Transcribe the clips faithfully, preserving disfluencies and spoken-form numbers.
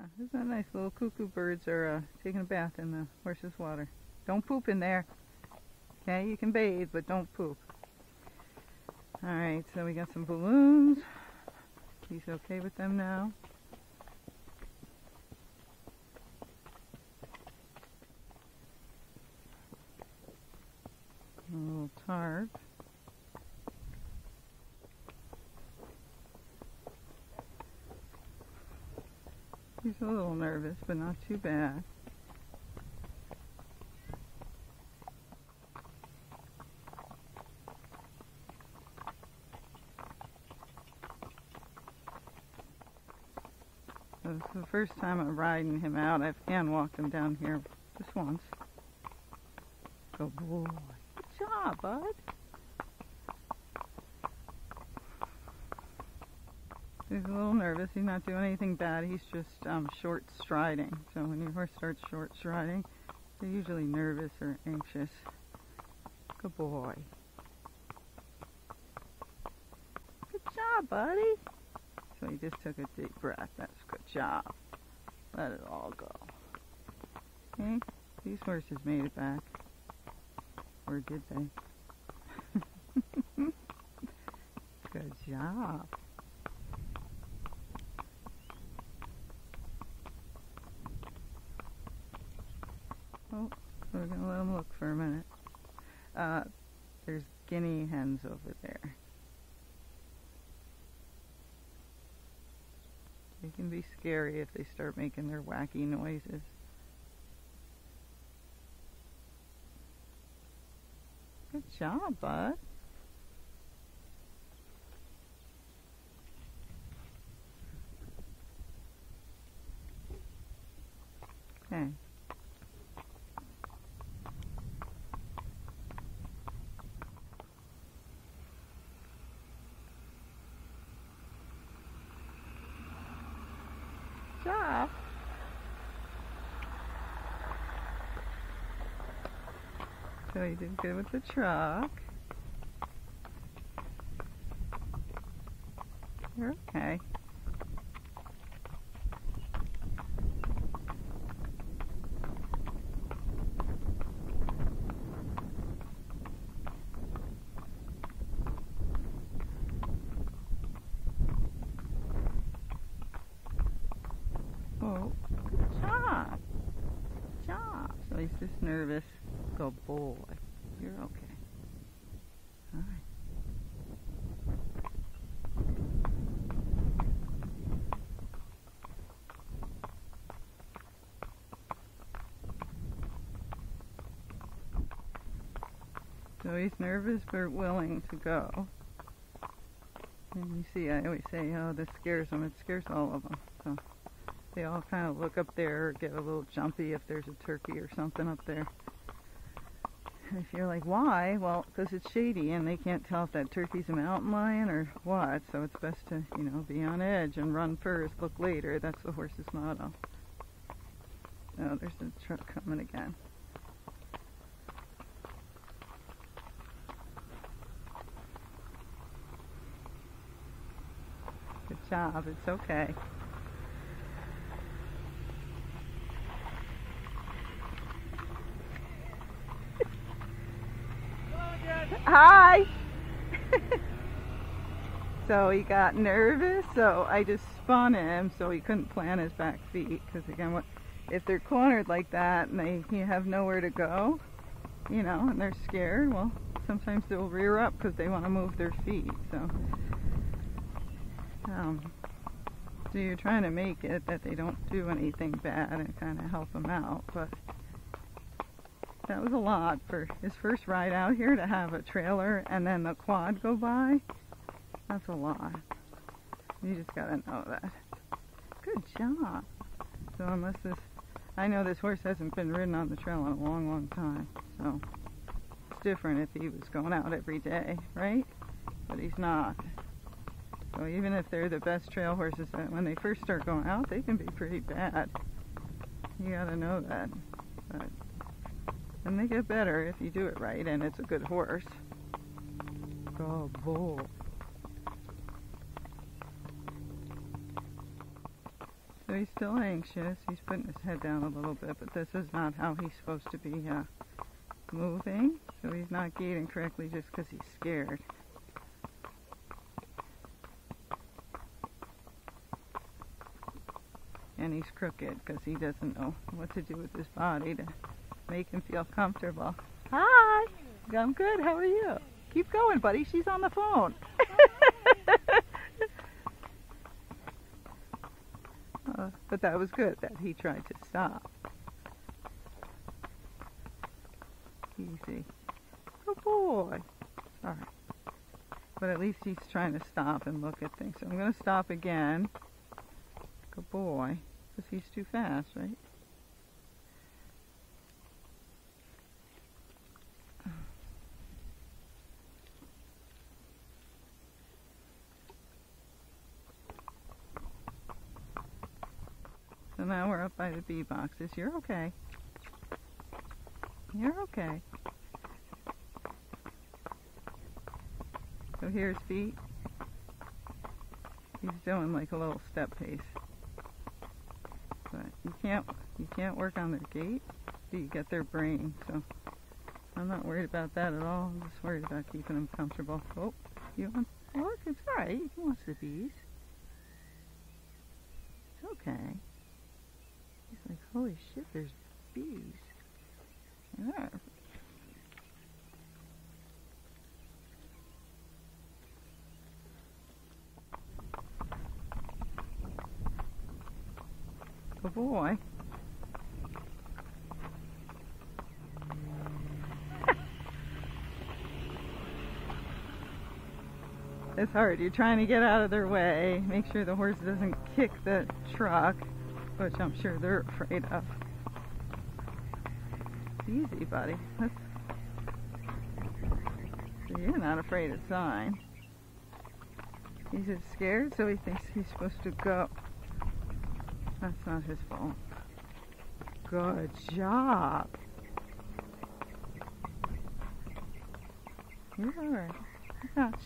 Yeah, isn't that nice? Little cuckoo birds are uh, taking a bath in the horse's water. Don't poop in there. Okay, you can bathe, but don't poop. Alright, so we got some balloons. He's okay with them now. A little tarp. He's a little nervous, but not too bad. So this is the first time I'm riding him out. I've hand walked him down here just once. Go boy. Good job, bud. He's a little nervous. He's not doing anything bad. He's just um, short striding. So when your horse starts short striding, they're usually nervous or anxious. Good boy. Good job, buddy. So he just took a deep breath. That's a good job. Let it all go. Okay? These horses made it back. Or did they? Good job. Oh, we're going to let them look for a minute. Uh, there's guinea hens over there. They can be scary if they start making their wacky noises. Good job, bud. Okay. Job. So he did good with the truck. You're okay. Oh, good job. Good job. So he's just nervous. Good boy. You're okay. All right. So he's nervous but willing to go. And you see, I always say, oh, this scares him. It scares all of them. So they all kind of look up there or get a little jumpy if there's a turkey or something up there. And if you're like, why? Well, because it's shady and they can't tell if that turkey's a mountain lion or what. So it's best to, you know, be on edge and run first, look later. That's the horse's motto. Oh, there's the truck coming again. Good job. It's okay. Hi! So he got nervous, so I just spun him so he couldn't plant his back feet. Because again, if they're cornered like that and they you have nowhere to go, you know, and they're scared, well, sometimes they'll rear up because they want to move their feet. So, um, so you're trying to make it that they don't do anything bad and kind of help them out, but that was a lot for his first ride out here to have a trailer and then the quad go by. That's a lot. You just gotta know that. Good job. So unless this, I know this horse hasn't been ridden on the trail in a long, long time. So it's different if he was going out every day, right? But he's not. So even if they're the best trail horses, when they first start going out, they can be pretty bad. You gotta know that. But and they get better if you do it right, and it's a good horse. Good boy. So he's still anxious. He's putting his head down a little bit, but this is not how he's supposed to be uh, moving. So he's not gating correctly just because he's scared. And he's crooked because he doesn't know what to do with his body to make him feel comfortable. Hi! I'm good. How are you? Keep going, buddy. She's on the phone. uh, but that was good that he tried to stop. Easy. Good boy. All right. But at least he's trying to stop and look at things. So I'm going to stop again. Good boy. Because he's too fast, right? So now we're up by the bee boxes. You're okay. You're okay. So here's Feet. He's doing like a little step pace. But you can't you can't work on their gait, but you get their brain. So I'm not worried about that at all. I'm just worried about keeping them comfortable. Oh, you want? Look, it's all right. You can watch the bees. It's okay. He's like, holy shit, there's bees. Yeah. Good boy. It's hard. You're trying to get out of their way. Make sure the horse doesn't kick the truck, which I'm sure they're afraid of. It's easy, buddy. That's... So you're not afraid of sign. He's just scared, so he thinks he's supposed to go. That's not his fault. Good job. You're all right. I gotcha.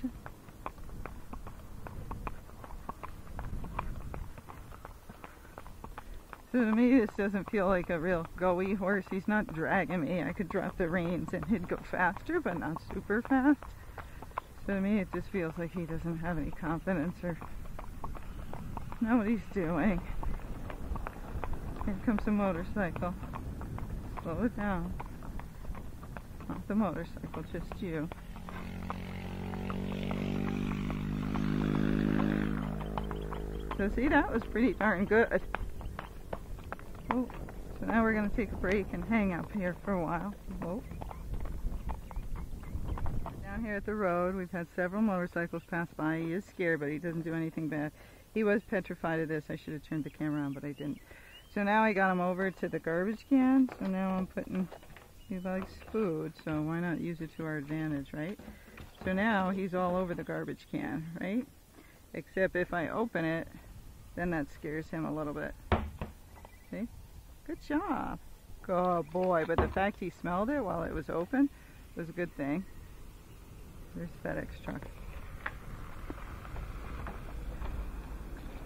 So to me, this doesn't feel like a real go-y horse. He's not dragging me. I could drop the reins and he'd go faster, but not super fast. So to me, it just feels like he doesn't have any confidence or know what he's doing. Here comes the motorcycle. Slow it down. Not the motorcycle, just you. So see, that was pretty darn good. Oh, so now we're going to take a break and hang up here for a while. Oh. Down here at the road, we've had several motorcycles pass by. He is scared, but he doesn't do anything bad. He was petrified of this. I should have turned the camera on, but I didn't. So now I got him over to the garbage can, so now I'm putting, he likes food, so why not use it to our advantage, right? So now he's all over the garbage can, right? Except if I open it, then that scares him a little bit. See? Good job. Good boy. But the fact he smelled it while it was open was a good thing. There's FedEx truck.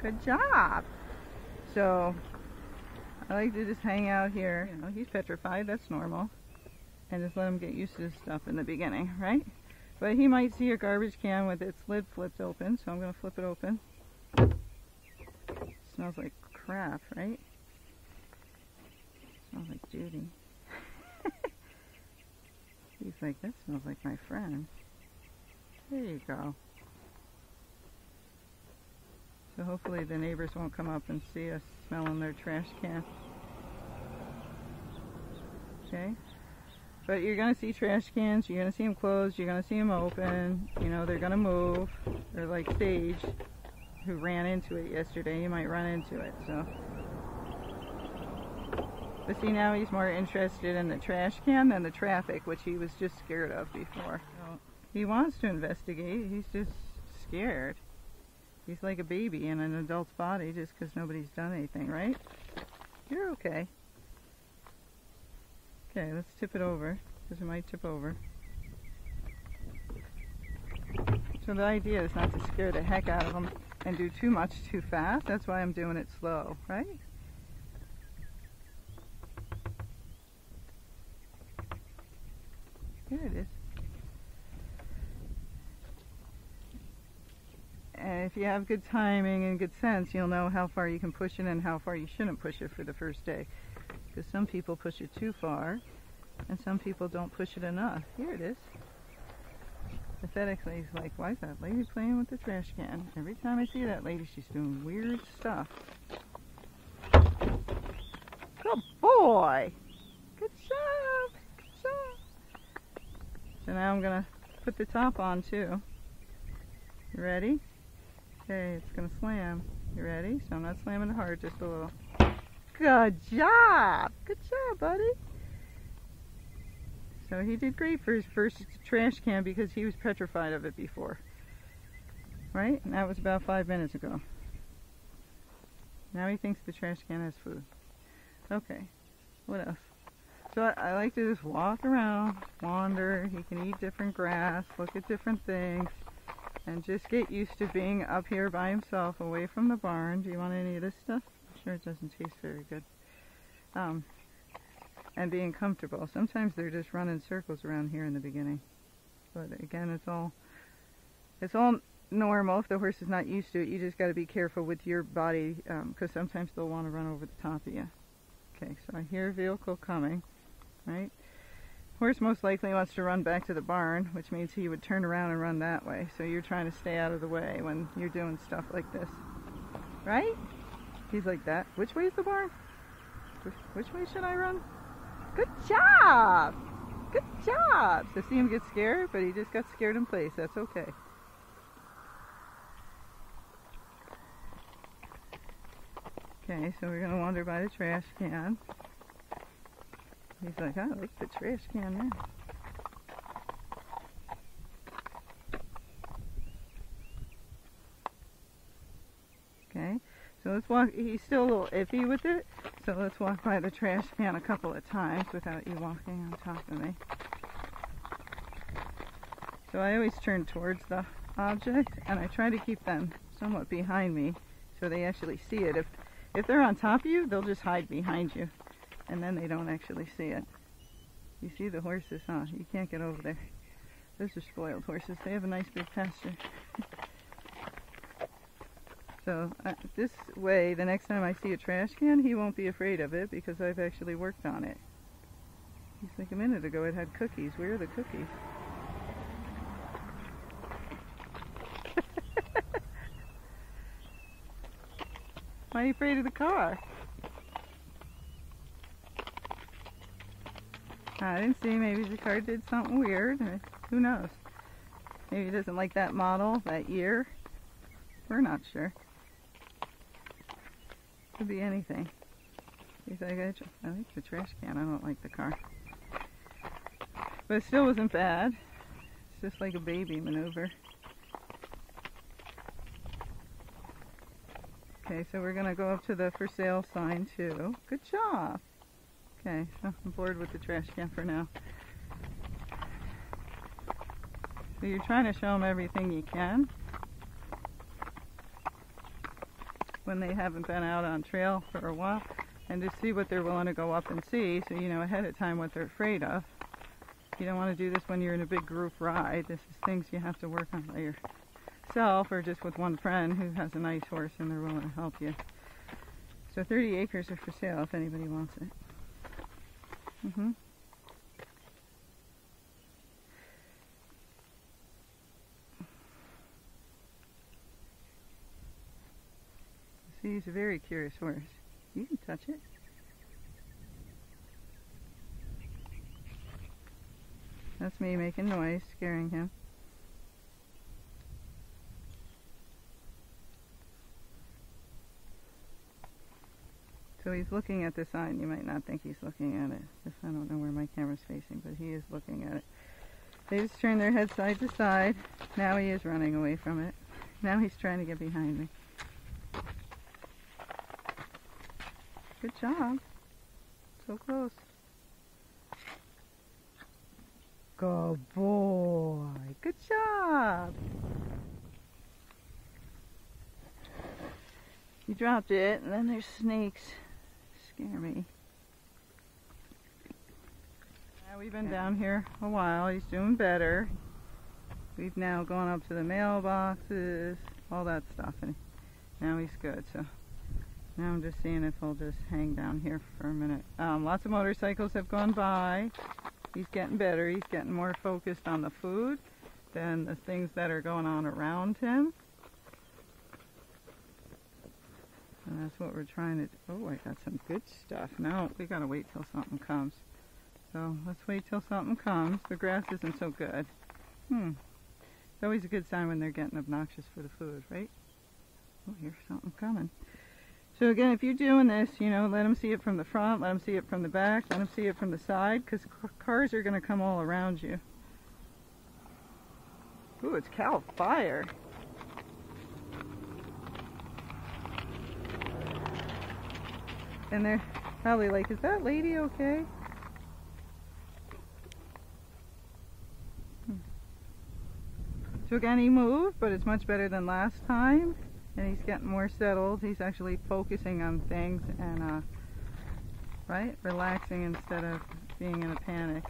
Good job. So... I like to just hang out here. You know, he's petrified, that's normal. And just let him get used to this stuff in the beginning, right? But he might see a garbage can with its lid flipped open, so I'm going to flip it open. Smells like crap, right? Smells like Judy. He's like, that smells like my friend. There you go. So hopefully the neighbors won't come up and see us smelling their trash can. Okay? But you're going to see trash cans, you're going to see them closed, you're going to see them open, you know, they're going to move. They're like Sage, who ran into it yesterday. You might run into it, so. But see, now he's more interested in the trash can than the traffic, which he was just scared of before. So he wants to investigate, he's just scared. He's like a baby in an adult's body just because nobody's done anything, right? You're okay. Okay, let's tip it over because it might tip over. So the idea is not to scare the heck out of them and do too much too fast. That's why I'm doing it slow, right? There it is. And if you have good timing and good sense, you'll know how far you can push it and how far you shouldn't push it for the first day. Because some people push it too far, and some people don't push it enough. Here it is. Pathetically, he's like, why is that lady playing with the trash can? Every time I see that lady, she's doing weird stuff. Good boy! Good job! Good job! So now I'm going to put the top on, too. You ready? Okay, it's going to slam. You ready? So I'm not slamming hard, just a little. Good job! Good job, buddy! So he did great for his first trash can because he was petrified of it before. Right? And that was about five minutes ago. Now he thinks the trash can has food. Okay. What else? So I, I like to just walk around, wander. He can eat different grass, look at different things, and just get used to being up here by himself, away from the barn. Do you want any of this stuff? I'm sure it doesn't taste very good. Um... And being comfortable. Sometimes they're just running circles around here in the beginning. But again, it's all it's all normal. If the horse is not used to it, you just got to be careful with your body, because um, sometimes they'll want to run over the top of you. Okay, so I hear a vehicle coming, right? Horse most likely wants to run back to the barn, which means he would turn around and run that way. So you're trying to stay out of the way when you're doing stuff like this, right? He's like that. Which way is the barn? Which way should I run? Good job! Good job! So see him get scared, but he just got scared in place. That's okay. Okay, so we're going to wander by the trash can. He's like, I like the trash can there. Okay, so let's walk. He's still a little iffy with it. So let's walk by the trash can a couple of times without you walking on top of me. So I always turn towards the object, and I try to keep them somewhat behind me so they actually see it. If, if they're on top of you, they'll just hide behind you, and then they don't actually see it. You see the horses, huh? You can't get over there. Those are spoiled horses. They have a nice big pasture. So uh, this way, the next time I see a trash can, he won't be afraid of it because I've actually worked on it. Just like a minute ago, it had cookies. Where are the cookies? Why are you afraid of the car? I didn't see. Maybe the car did something weird. Who knows? Maybe he doesn't like that model that year. We're not sure. Could be anything. He's like, I, I like the trash can, I don't like the car. But it still wasn't bad. It's just like a baby maneuver. Okay, so we're going to go up to the for sale sign too. Good job! Okay, so I'm bored with the trash can for now. So you're trying to show them everything you can when they haven't been out on trail for a while, and just see what they're willing to go up and see, so you know ahead of time what they're afraid of. You don't want to do this when you're in a big group ride. This is things you have to work on by yourself or just with one friend who has a nice horse and they're willing to help you. So thirty acres are for sale if anybody wants it. Mm-hmm. He's a very curious horse. You can touch it. That's me making noise, scaring him. So he's looking at the sign. You might not think he's looking at it. Just, I don't know where my camera's facing, but he is looking at it. They just turn their head side to side. Now he is running away from it. Now he's trying to get behind me. Good job. So close. Good boy. Good job. You dropped it, and then there's snakes. Scare me. Now we've been down here a while. He's doing better. We've now gone up to the mailboxes, all that stuff, and now he's good. So now I'm just seeing if he'll just hang down here for a minute. Um, lots of motorcycles have gone by. He's getting better. He's getting more focused on the food than the things that are going on around him. And that's what we're trying to do. Oh, I got some good stuff. Now we gotta wait till something comes. So let's wait till something comes. The grass isn't so good. Hmm. It's always a good sign when they're getting obnoxious for the food, right? Oh, here's something coming. So again, if you're doing this, you know, let them see it from the front, let them see it from the back, let them see it from the side, because cars are going to come all around you. Ooh, it's cow fire. And they're probably like, is that lady okay? Hmm. So again, he moved, but it's much better than last time. And he's getting more settled. He's actually focusing on things and, uh, right? Relaxing instead of being in a panic.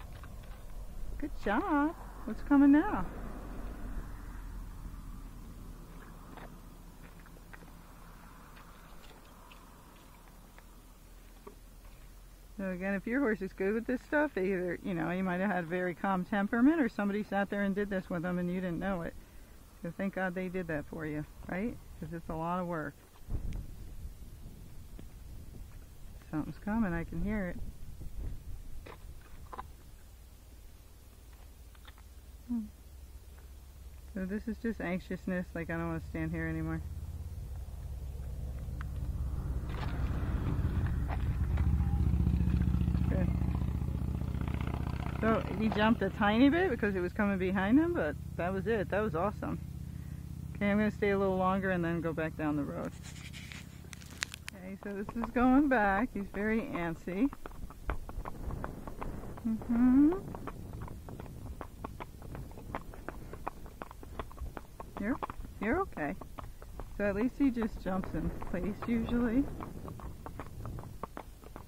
Good job. What's coming now? So again, if your horse is good with this stuff, they either, you know, you might have had a very calm temperament, or somebody sat there and did this with them and you didn't know it. So thank God they did that for you, right? Because it's a lot of work. Something's coming, I can hear it. Hmm. So this is just anxiousness, like I don't want to stand here anymore. Good. So he jumped a tiny bit because it was coming behind him, but that was it. That was awesome. Okay, I'm going to stay a little longer and then go back down the road. Okay, so this is going back. He's very antsy. Mm-hmm. You're, you're okay. So at least he just jumps in place usually.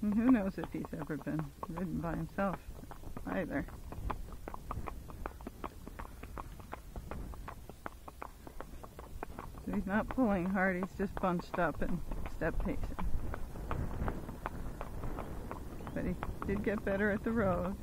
And who knows if he's ever been ridden by himself either. He's not pulling hard, he's just bunched up and step pacing. But he did get better at the road.